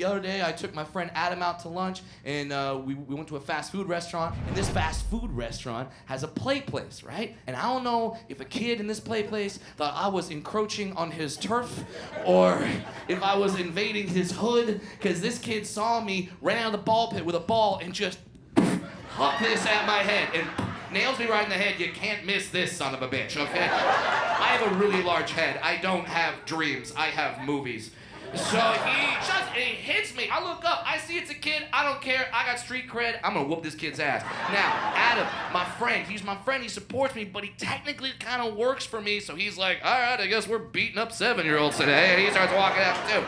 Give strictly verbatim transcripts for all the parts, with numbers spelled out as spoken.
The other day, I took my friend Adam out to lunch, and uh, we, we went to a fast food restaurant, and this fast food restaurant has a play place, right? And I don't know if a kid in this play place thought I was encroaching on his turf, or if I was invading his hood, because this kid saw me, ran out of the ball pit with a ball, and just hucked this at my head, and nails me right in the head. You can't miss this son of a bitch, okay? I have a really large head. I don't have dreams. I have movies. So he just, he hits me. I look up. I see it's a kid. I don't care. I got street cred. I'm gonna whoop this kid's ass. Now, Adam, my friend, he's my friend. He supports me, but he technically kind of works for me. So he's like, all right, I guess we're beating up seven-year-olds today. And he starts walking after too.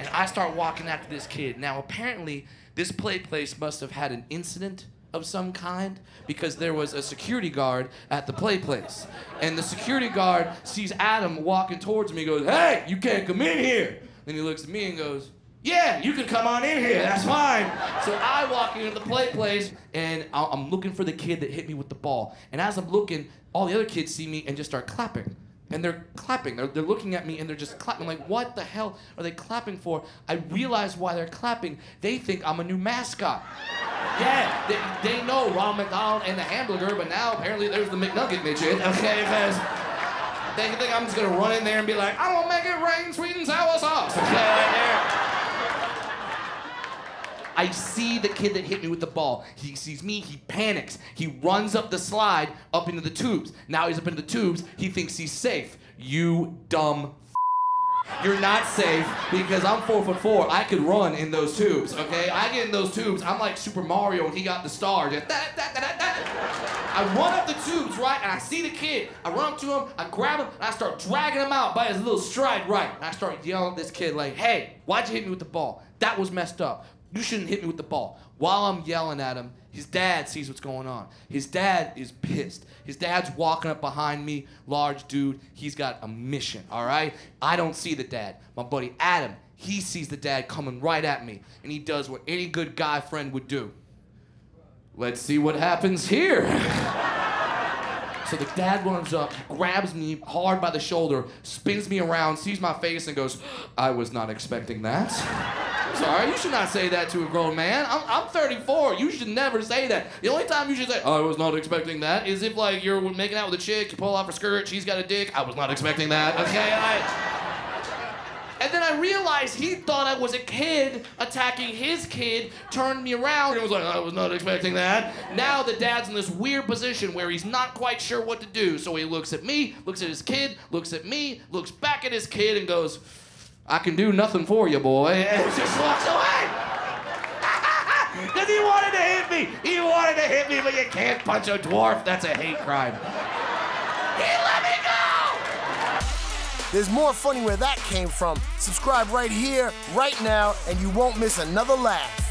And I start walking after this kid. Now, apparently, this play place must have had an incident of some kind, because there was a security guard at the play place. And the security guard sees Adam walking towards me and goes, hey, you can't come in here. Then he looks at me and goes, yeah, you can come on in here, that's fine. So I walk into the play place, and I'm looking for the kid that hit me with the ball. And as I'm looking, all the other kids see me and just start clapping. And they're clapping, they're, they're looking at me and they're just clapping. I'm like, what the hell are they clapping for? I realize why they're clapping. They think I'm a new mascot. Yeah, they, they know Ronald McDonald and the hamburger, but now apparently there's the McNugget midget, okay? Because they think I'm just gonna run in there and be like, I'm gonna make it rain sweet and sour sauce, okay, right there. I see the kid that hit me with the ball. He sees me, he panics. He runs up the slide, up into the tubes. Now he's up into the tubes, he thinks he's safe. You dumb f***. You're not safe, because I'm four foot four. I could run in those tubes, okay? I get in those tubes, I'm like Super Mario when he got the star. Just da, da, da, da, da. I run up the tubes, right, and I see the kid. I run up to him, I grab him, and I start dragging him out by his little stride, right? And I start yelling at this kid like, hey, why'd you hit me with the ball? That was messed up. You shouldn't hit me with the ball. While I'm yelling at him, his dad sees what's going on. His dad is pissed. His dad's walking up behind me, large dude. He's got a mission, all right? I don't see the dad. My buddy Adam, he sees the dad coming right at me, and he does what any good guy friend would do. Let's see what happens here. So the dad runs up, grabs me hard by the shoulder, spins me around, sees my face, and goes, I was not expecting that. I'm sorry, you should not say that to a grown man. I'm, I'm thirty-four, you should never say that. The only time you should say, I was not expecting that, is if like you're making out with a chick, you pull off her skirt, she's got a dick, I was not expecting that, okay? I... And then I realized he thought I was a kid attacking his kid, turned me around, and was like, I was not expecting that. Now the dad's in this weird position where he's not quite sure what to do, so he looks at me, looks at his kid, looks at me, looks back at his kid, and goes, I can do nothing for you, boy. And just walks away. Because he wanted to hit me. He wanted to hit me, but you can't punch a dwarf. That's a hate crime. He let me go! There's more funny where that came from. Subscribe right here, right now, and you won't miss another laugh.